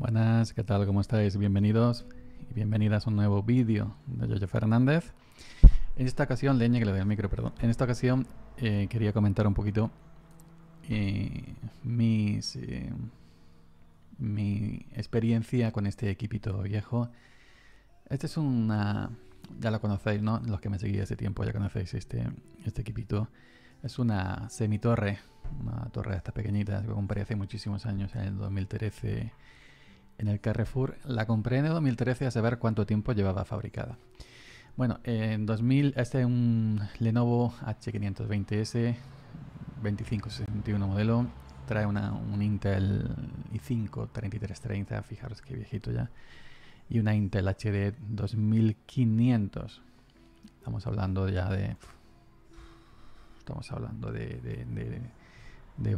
Buenas, ¿qué tal? ¿Cómo estáis? Bienvenidos y bienvenidas a un nuevo vídeo de Yoyo Fernández. En esta ocasión, leña que le doy al micro, perdón. En esta ocasión quería comentar un poquito mi experiencia con este equipito viejo. Este es una... ya lo conocéis, ¿no? Los que me seguís hace tiempo ya conocéis este equipito. Es una semitorre, una torre de estas pequeñitas que compré hace muchísimos años, en el 2013, en el Carrefour. La compré en el 2013 a saber cuánto tiempo llevaba fabricada. Bueno, en 2000, este es un Lenovo H520S 2561 modelo. Trae un Intel i5 3330, fijaros qué viejito ya. Y una Intel HD 2500. Estamos hablando ya de... estamos hablando de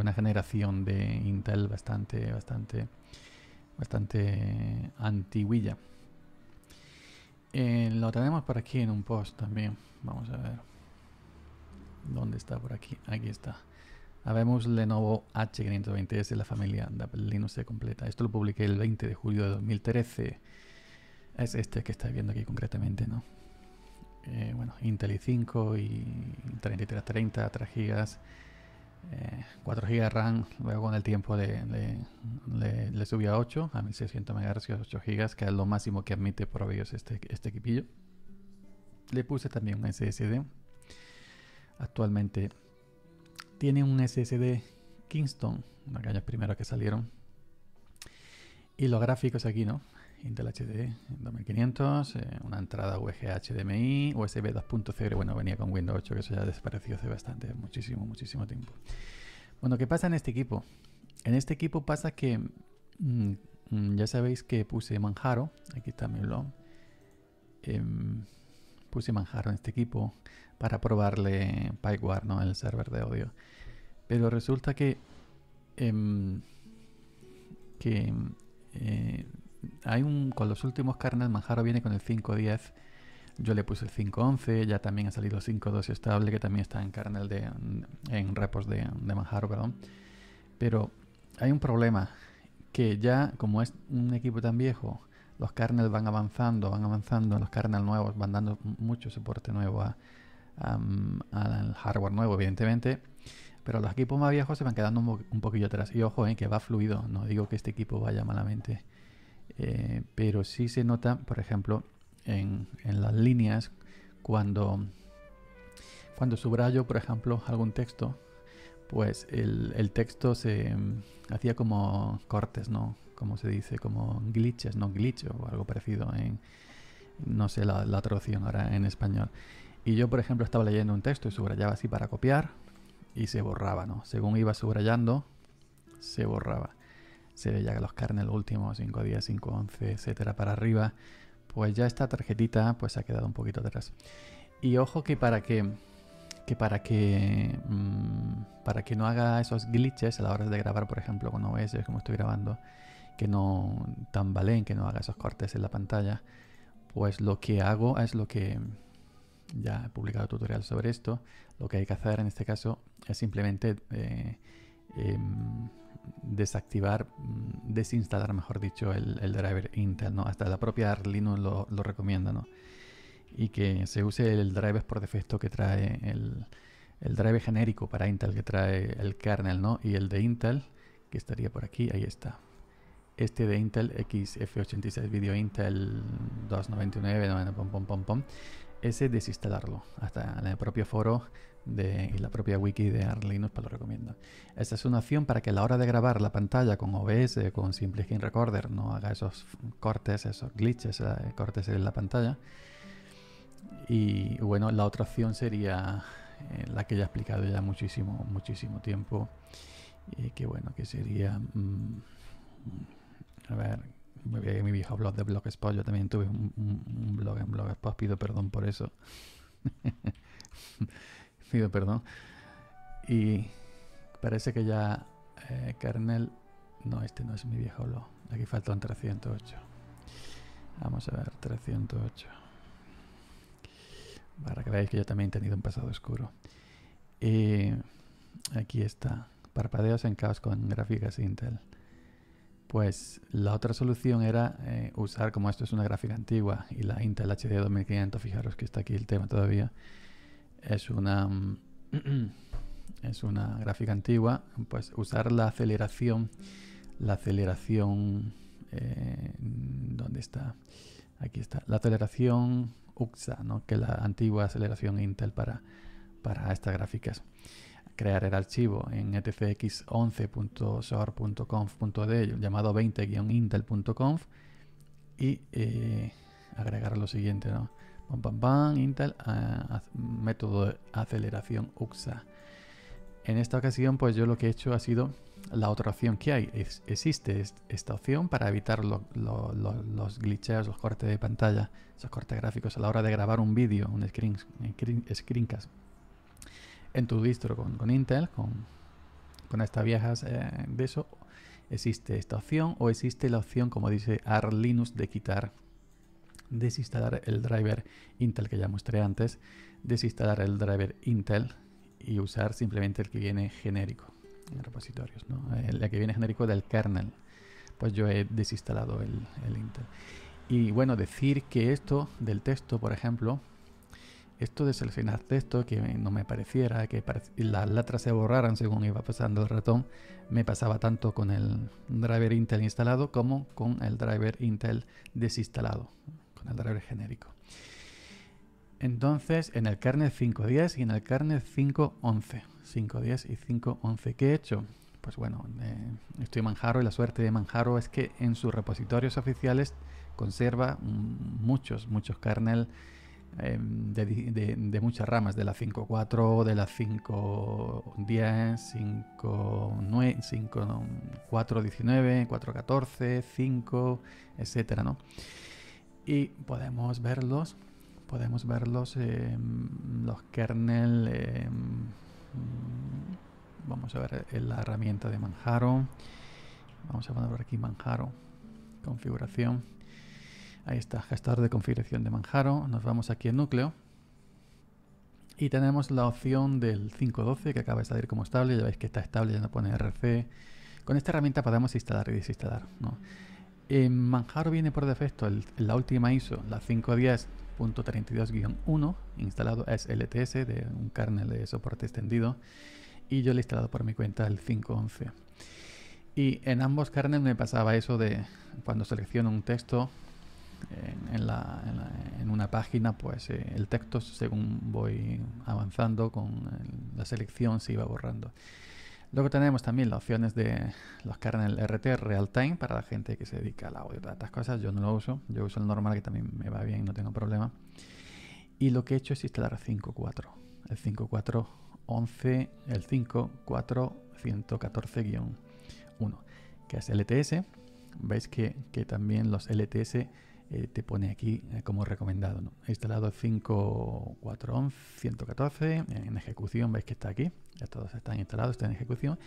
una generación de Intel bastante antiguilla. Lo tenemos por aquí en un post también. Vamos a ver. ¿Dónde está por aquí? Aquí está. Habemos Lenovo H520S, la familia de Linux se completa. Esto lo publiqué el 20 de julio de 2013. Es este que estáis viendo aquí concretamente, ¿no? Bueno, Intel i5 y 3330, 3 GB, 4 GB RAM. Luego con el tiempo le subí a 8, a 1600 MHz, 8 GB, que es lo máximo que admite por obvios este equipillo. Le puse también un SSD. Actualmente tiene un SSD Kingston, uno de los primeros que salieron. Y los gráficos aquí, ¿no? Intel HD 2500, una entrada UGA HDMI, USB 2.0, bueno, venía con Windows 8, que eso ya desapareció hace bastante, muchísimo tiempo. Bueno, ¿qué pasa en este equipo? En este equipo pasa que, ya sabéis que puse Manjaro, aquí está mi blog, puse Manjaro en este equipo para probarle PipeWire, ¿no? El server de audio. Pero resulta que hay con los últimos kernels, Manjaro viene con el 5.10. Yo le puse el 5.11. Ya también ha salido 5.2 estable, que también está en kernel en repos de Manjaro, perdón. Pero hay un problema, que ya como es un equipo tan viejo, los kernels van avanzando, los kernels nuevos van dando mucho soporte nuevo al hardware nuevo, evidentemente. Pero los equipos más viejos se van quedando un poquillo atrás. Y ojo, que va fluido. No digo que este equipo vaya malamente. Pero sí se nota, por ejemplo, en las líneas, cuando subrayo, por ejemplo, algún texto, pues el texto se hacía como cortes, ¿no? Como se dice, como glitches, no glitch o algo parecido en, no sé la traducción ahora en español. Y yo, por ejemplo, estaba leyendo un texto y subrayaba así para copiar y se borraba, ¿no? Según iba subrayando, se borraba. Se ve ya que los kernels últimos, 5.10, 5.11, etcétera, para arriba, pues ya esta tarjetita pues ha quedado un poquito atrás. Y ojo que para que no haga esos glitches a la hora de grabar, por ejemplo, con OBS, como estoy grabando, que no tambaleen, que no haga esos cortes en la pantalla, pues lo que hago es lo que... ya he publicado tutorial sobre esto. Lo que hay que hacer en este caso es simplemente... desactivar, desinstalar, mejor dicho, el driver Intel, ¿no? Hasta la propia Arch Linux lo recomienda, ¿no? Y que se use el driver por defecto que trae el driver genérico para Intel que trae el kernel, ¿no? Y el de Intel, que estaría por aquí, ahí está. Este de Intel XF86 video Intel 299, ese desinstalarlo. Hasta en el propio foro y la propia wiki de Arch Linux lo recomiendo. Esta es una opción para que a la hora de grabar la pantalla con OBS, con Simple Screen Recorder, no haga esos cortes, esos glitches, cortes en la pantalla. Y bueno, la otra opción sería la que ya he explicado ya muchísimo tiempo. Que bueno, que sería... a ver, mi viejo blog de Blogspot. Yo también tuve un blog en Blogspot, pido perdón por eso. Pido perdón. Y parece que ya kernel... no, este no es mi viejo blog. Aquí faltan 308. Vamos a ver, 308. Para que veáis que yo también he tenido un pasado oscuro. Aquí está. Parpadeos en caos con gráficas Intel. Pues la otra solución era usar, como esto es una gráfica antigua y la Intel HD 2500, fijaros que está aquí el tema todavía, es una gráfica antigua, pues usar la aceleración, ¿dónde está? Aquí está, la aceleración uXa, ¿no? Que es la antigua aceleración Intel para estas gráficas. Crear el archivo en etcx11.source.conf.d llamado 20-intel.conf y agregar lo siguiente, ¿no? Intel método de aceleración uXa. En esta ocasión, pues yo lo que he hecho ha sido la otra opción que hay. Existe esta opción para evitar los glitcheos, los cortes de pantalla, esos cortes gráficos a la hora de grabar un vídeo, un screencast en tu distro con Intel, con estas viejas de eso. Existe esta opción o existe la opción, como dice Arch Linux, de quitar, desinstalar el driver Intel que ya mostré antes, desinstalar el driver Intel y usar simplemente el que viene genérico en repositorios, ¿no? El que viene genérico del kernel. Pues yo he desinstalado el Intel. Y bueno, decir que esto del texto, por ejemplo, esto de seleccionar texto, que no me pareciera, que las letras se borraran según iba pasando el ratón, me pasaba tanto con el driver Intel instalado como con el driver Intel desinstalado, con el driver genérico. Entonces, en el kernel 5.10 y en el kernel 5.11, 5.10 y 5.11, ¿qué he hecho? Pues bueno, estoy en Manjaro y la suerte de Manjaro es que en sus repositorios oficiales conserva muchos kernel de muchas ramas, de la 5.4, de la 5.10, 5.9, 5.4.19, 4.14, 5, etcétera, ¿no? Y podemos verlos los kernel. Vamos a ver la herramienta de Manjaro. Vamos a poner aquí Manjaro, configuración. Ahí está, gestor de configuración de Manjaro. Nos vamos aquí en núcleo y tenemos la opción del 5.12 que acaba de salir como estable. Ya veis que está estable, ya no pone RC. Con esta herramienta podemos instalar y desinstalar, ¿no? En Manjaro viene por defecto la última ISO, la 510.32-1, instalado es LTS de un kernel de soporte extendido, y yo le he instalado por mi cuenta el 5.11. Y en ambos kernels me pasaba eso de cuando selecciono un texto en una página, pues el texto, según voy avanzando con la selección, se iba borrando. Luego tenemos también las opciones de los kernel RT, Real Time, para la gente que se dedica al audio, a estas cosas. Yo no lo uso, yo uso el normal, que también me va bien, no tengo problema. Y lo que he hecho es instalar 5.4, el 5.4.11, el 5.4.114-1, que es LTS. Veis que también los LTS te pone aquí como recomendado, ¿no? He instalado 5.4.114 en ejecución, veis que está aquí, ya todos están instalados, están en ejecución.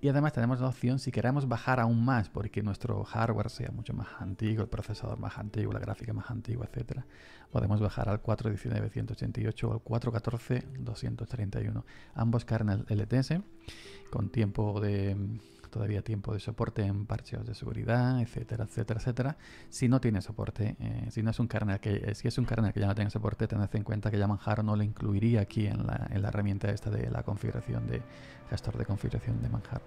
Y además tenemos la opción, si queremos bajar aún más, porque nuestro hardware sea mucho más antiguo, el procesador más antiguo, la gráfica más antigua, etcétera, podemos bajar al 4.19.188 o al 4.14.231. Ambos kernel LTS con tiempo de... todavía tiempo de soporte en parcheos de seguridad, etcétera, etcétera, etcétera. Si no tiene soporte, si es un kernel que ya no tiene soporte, tened en cuenta que ya Manjaro no lo incluiría aquí en la herramienta esta de la configuración de gestor de configuración de Manjaro.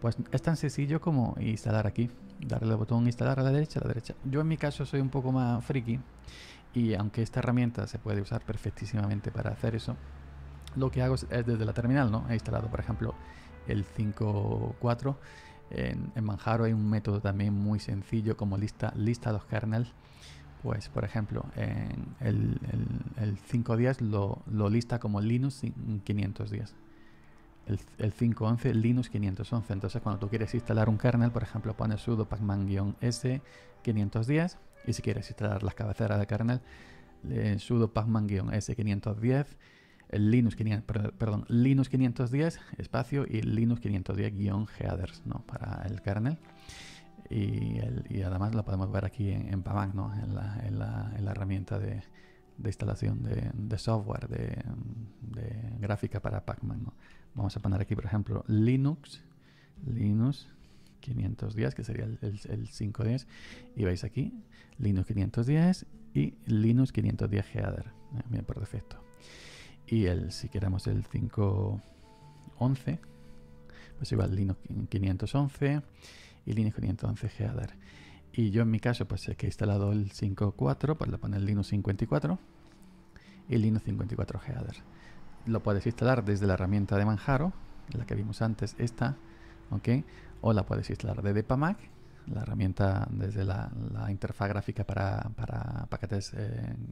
Pues es tan sencillo como instalar aquí, darle al botón instalar a la derecha, Yo en mi caso soy un poco más friki y aunque esta herramienta se puede usar perfectísimamente para hacer eso, lo que hago es desde la terminal, ¿no? He instalado, por ejemplo, el 5.4. En Manjaro hay un método también muy sencillo como lista los kernels. Pues por ejemplo, en el 5.10 lo lista como Linux 510. El 5.11 Linux 511. Entonces cuando tú quieres instalar un kernel, por ejemplo, pones sudo pacman-s 510. Y si quieres instalar las cabeceras de kernel, sudo pacman-s 510. El Linux 510 espacio y Linux 510-headers, ¿no? Para el kernel. Y además lo podemos ver aquí en Pamac, ¿no? en la herramienta de instalación de software de gráfica para Pacman, ¿no? Vamos a poner aquí, por ejemplo, Linux 510, que sería el 510, y vais aquí, Linux 510 y Linux 510 Header, bien por defecto. Y el, si queramos el 511, pues igual Linux 511 y Linux 511 Header. Y yo en mi caso, pues es que he instalado el 5.4, pues le pone el Linux 54 y Linux 54 Header. Lo puedes instalar desde la herramienta de Manjaro, la que vimos antes, esta, ¿ok? O la puedes instalar desde Pamac, la herramienta desde la interfaz gráfica para paquetes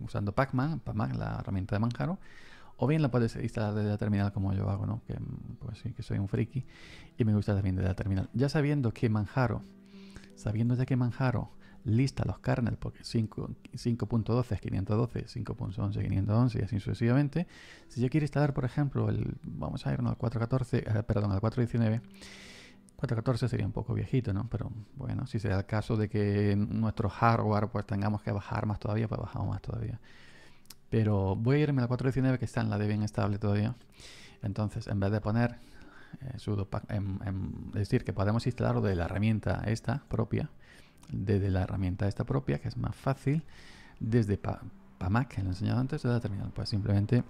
usando Pamac, la herramienta de Manjaro. O bien la puedes instalar desde la terminal como yo hago, ¿no? Que, pues sí, que soy un friki y me gusta también desde la terminal. Ya sabiendo ya que Manjaro lista los kernels, porque 5.12 es 512, 5.11 es 511 y así sucesivamente. Si yo quiero instalar, por ejemplo, vamos a irnos al 4.14, perdón, al 4.19. 4.14 sería un poco viejito, ¿no? Pero bueno, si será el caso de que nuestro hardware pues tengamos que bajar más todavía, pues bajamos más todavía. Pero voy a irme a la 4.19, que está en la Debian estable todavía. Entonces, en vez de poner sudo pack, es decir, que podemos instalarlo de la herramienta esta propia, que es más fácil, desde Pamac, que lo he enseñado antes, de la terminal. Pues simplemente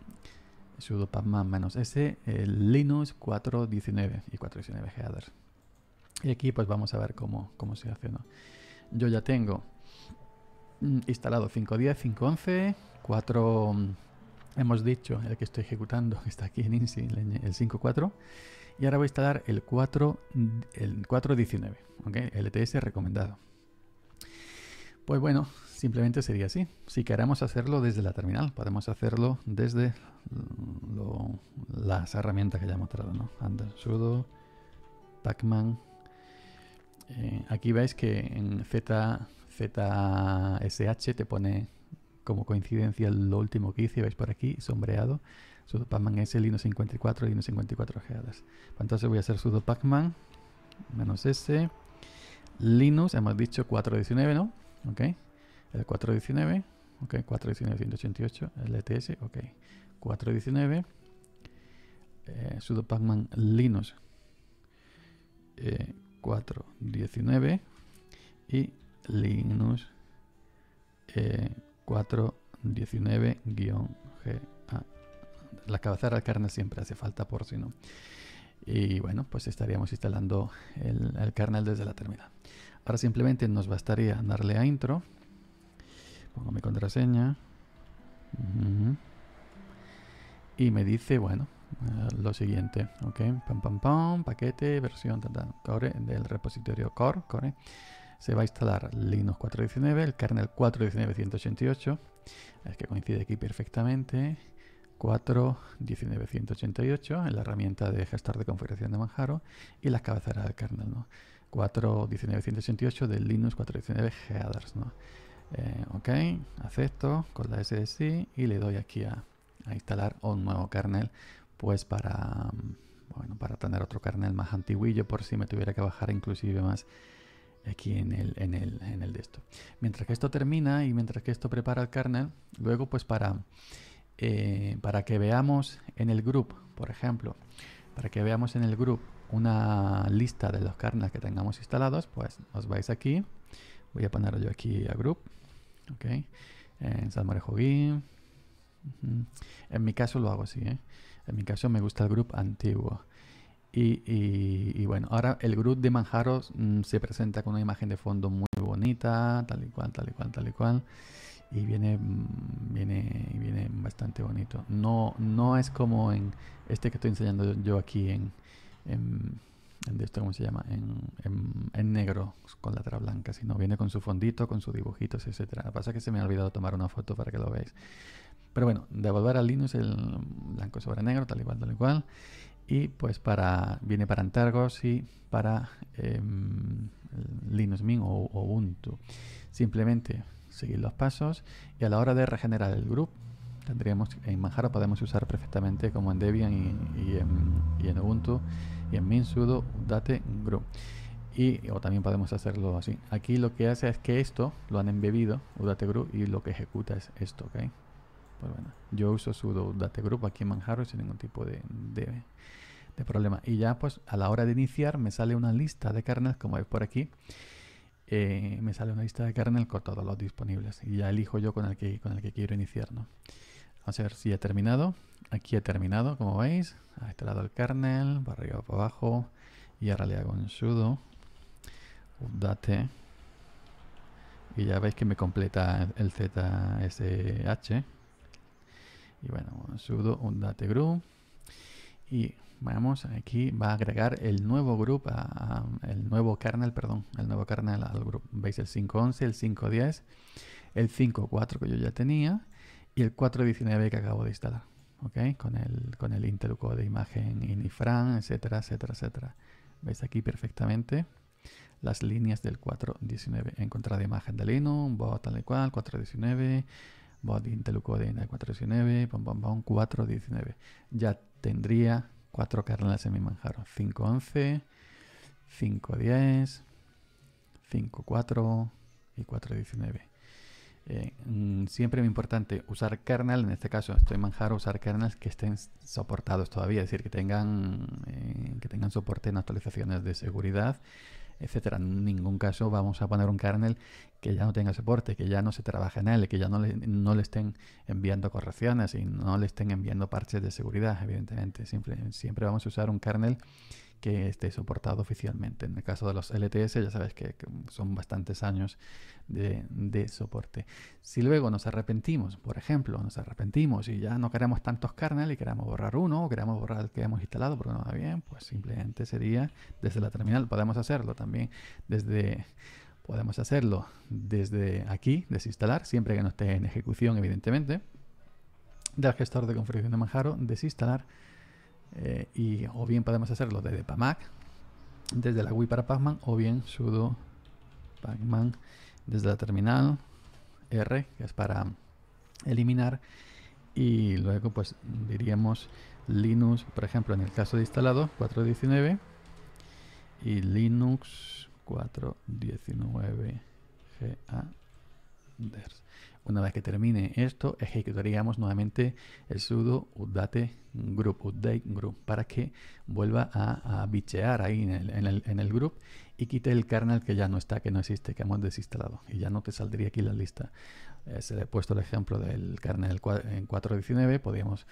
sudo pamac -s Linux 4.19 y 4.19 header. Y aquí pues vamos a ver cómo se hace, ¿no? Yo ya tengo instalado 5.10, 5.11, 4, hemos dicho, el que estoy ejecutando, que está aquí en INSI, el 5.4. Y ahora voy a instalar el 4.19, ¿okay? LTS recomendado. Pues bueno, simplemente sería así. Si queremos hacerlo desde la terminal, podemos hacerlo desde las herramientas que ya he mostrado, ¿no? Under, sudo, pacman. Aquí veis que en ZSH te pone como coincidencia lo último que hice, veis por aquí, sombreado. Sudo pacman s Linux 54 y Linux 54 headers. Entonces voy a hacer sudo pacman -s Linux, hemos dicho 419, ¿no? Ok, el 419, ok, 419.188, LTS, ok, 419, sudo pacman Linux 419 y Linux 419-GA. La cabecera del kernel siempre hace falta, por si no. Y bueno, pues estaríamos instalando el kernel desde la terminal. Ahora simplemente nos bastaría darle a intro. Pongo mi contraseña. Y me dice, bueno, lo siguiente. Ok, pam, pam, pam, paquete, versión, core, del repositorio core. Se va a instalar Linux 4.19, el kernel 4.19.188. Es que coincide aquí perfectamente. 4.19.188 en la herramienta de gestor de configuración de Manjaro y las cabeceras del kernel, ¿no? 4.19.188 de Linux 4.19 headers, ¿no? Ok, acepto con la SSI y le doy aquí a instalar un nuevo kernel, pues para, bueno, para tener otro kernel más antiguillo por si me tuviera que bajar inclusive más aquí en el de esto. Mientras que esto termina y mientras que esto prepara el kernel, luego pues para que veamos en el GRUB, por ejemplo, para que veamos en el GRUB una lista de los kernels que tengamos instalados, pues os vais aquí. Voy a poner yo aquí a GRUB, ok, en Salmorejogui. En mi caso lo hago así, ¿eh? En mi caso me gusta el GRUB antiguo. Y bueno, ahora el GRUB de Manjaro se presenta con una imagen de fondo muy bonita, tal y cual. Y viene bastante bonito. No es como en este que estoy enseñando yo aquí en esto, ¿cómo se llama? En negro con letra blanca, sino viene con su fondito, con sus dibujitos, etcétera. Lo que pasa es que se me ha olvidado tomar una foto para que lo veáis. Pero bueno, devolver a Linux el blanco sobre negro, tal y cual. Y pues viene para Antargos y para Linux Mint o Ubuntu. Simplemente seguir los pasos y a la hora de regenerar el GRUB tendríamos, en Manjaro podemos usar perfectamente como en Debian y en Ubuntu y en Mint sudo date GRUB, o también podemos hacerlo así. Aquí lo que hace es que esto lo han embebido udate GRUB y lo que ejecuta es esto, ¿ok? Pues bueno, yo uso sudo date GRUB aquí en Manjaro sin ningún tipo de de problemas. Y ya pues a la hora de iniciar me sale una lista de kernels, como veis por aquí, me sale una lista de kernel con todos los disponibles y ya elijo yo con el que quiero iniciar, ¿no? Vamos a ver si he terminado. Aquí he terminado, como veis, ha instalado el kernel, para arriba, para abajo, y ahora le hago un sudo update y ya veis que me completa el zsh. Y bueno, sudo update grub y vamos, aquí va a agregar el nuevo grupo, el nuevo kernel al grupo. Veis el 511, el 510, el 54 que yo ya tenía y el 419 que acabo de instalar, ¿ok? Con el Intel Code Imagen Inifran, etcétera, etcétera, etcétera. Veis aquí perfectamente las líneas del 419. Encontrar imagen de Linux, bot tal y cual, 419, bot Intel Code 419, pom, pom, pom, 419. Ya tendría 4 kernels en mi Manjaro, 511, 510, 54 y 419. Siempre es importante usar kernel, en este caso estoy en Manjaro, usar kernels que estén soportados todavía, es decir, que tengan soporte en actualizaciones de seguridad, etcétera. En ningún caso vamos a poner un kernel que ya no tenga soporte, que ya no se trabaja en él, que ya no le estén enviando correcciones y no le estén enviando parches de seguridad, evidentemente. Siempre vamos a usar un kernel que esté soportado oficialmente. En el caso de los LTS ya sabes que son bastantes años de soporte. Si luego nos arrepentimos, por ejemplo, nos arrepentimos y ya no queremos tantos kernels y queremos borrar uno o queremos borrar el que hemos instalado porque no va bien, pues simplemente sería desde la terminal. Podemos hacerlo también desde... Podemos hacerlo desde aquí, desinstalar, siempre que no esté en ejecución, evidentemente. Del gestor de configuración de Manjaro, desinstalar. O bien podemos hacerlo desde Pamac, desde la GUI para Pacman, o bien sudo Pacman desde la terminal R, que es para eliminar. Y luego pues diríamos Linux, por ejemplo, en el caso de instalado, 419. Y Linux... 419 GA. Una vez que termine esto, ejecutaríamos nuevamente el sudo update grub para que vuelva a bichear ahí en el grub y quite el kernel que ya no está, que no existe, que hemos desinstalado. Y ya no te saldría aquí la lista. Se le ha puesto el ejemplo del kernel en 419, podíamos...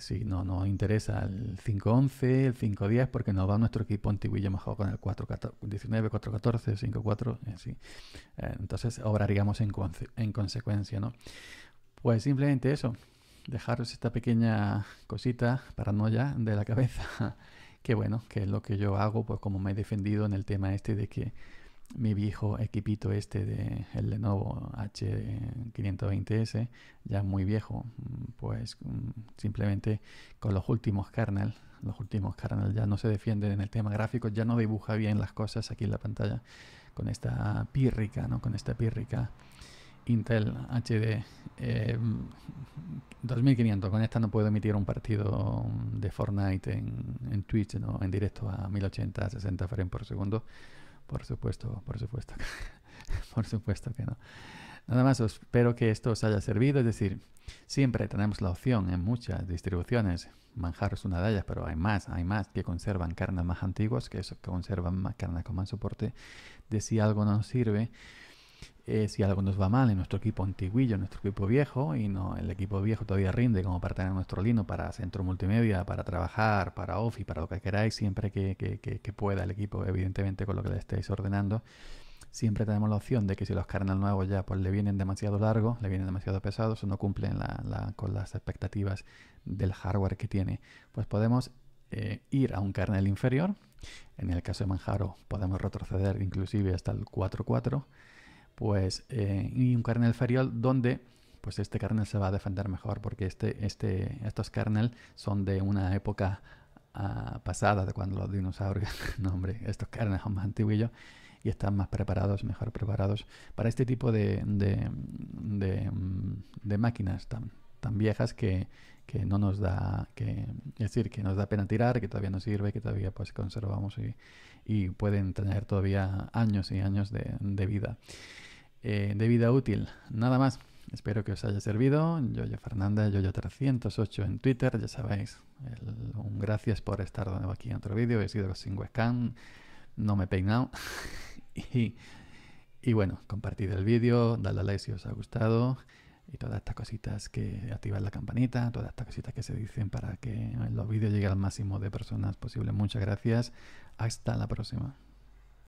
Si no nos interesa el 511, el 510, porque nos va nuestro equipo antiguillo mejor con el 419, 414, 54, así. Entonces obraríamos en consecuencia, ¿no? Pues simplemente eso, dejaros esta pequeña cosita paranoia de la cabeza, que bueno, que es lo que yo hago, pues como me he defendido en el tema este de que mi viejo equipito este de el Lenovo H520S, ya muy viejo, pues simplemente con los últimos kernel ya no se defienden en el tema gráfico, ya no dibuja bien las cosas aquí en la pantalla con esta pírrica, ¿no? Con esta pírrica Intel HD 2500. Con esta no puedo emitir un partido de Fortnite en Twitch, ¿no? En directo a 1080, 60 frames por segundo. Por supuesto, por supuesto que no. Nada más, espero que esto os haya servido. Es decir, siempre tenemos la opción en muchas distribuciones, Manjaro es una de ellas, pero hay más que conservan kernels más antiguos, que conservan más kernels con más soporte, de si algo no nos sirve, si algo nos va mal en nuestro equipo antiguillo, en nuestro equipo viejo, y no, el equipo viejo todavía rinde como para tener nuestro Linux, para centro multimedia, para trabajar, para office, para lo que queráis, siempre que pueda el equipo, evidentemente con lo que le estéis ordenando. Siempre tenemos la opción de que si los kernels nuevos ya pues le vienen demasiado largos, le vienen demasiado pesados o no cumplen con las expectativas del hardware que tiene, pues podemos ir a un kernel inferior. En el caso de Manjaro podemos retroceder inclusive hasta el 4.4, pues y un kernel inferior donde pues este kernel se va a defender mejor porque estos kernels son de una época pasada, de cuando los dinosaurios, no hombre, estos kernels son más antiguillos y están más preparados, mejor preparados para este tipo de máquinas tan viejas que no nos da, es decir, que nos da pena tirar, que todavía nos sirve, que todavía pues conservamos y pueden tener todavía años y años de vida útil. Nada más, Espero que os haya servido. Yoyo Fernández, Yoyo308 en Twitter, ya sabéis. Un gracias por estar de nuevo aquí en otro vídeo. He sido sin webcam, no me he peinado. Y bueno, compartid el vídeo, dadle a like si os ha gustado. Y todas estas cositas que activan la campanita, todas estas cositas que se dicen para que los vídeos lleguen al máximo de personas posible. Muchas gracias. Hasta la próxima.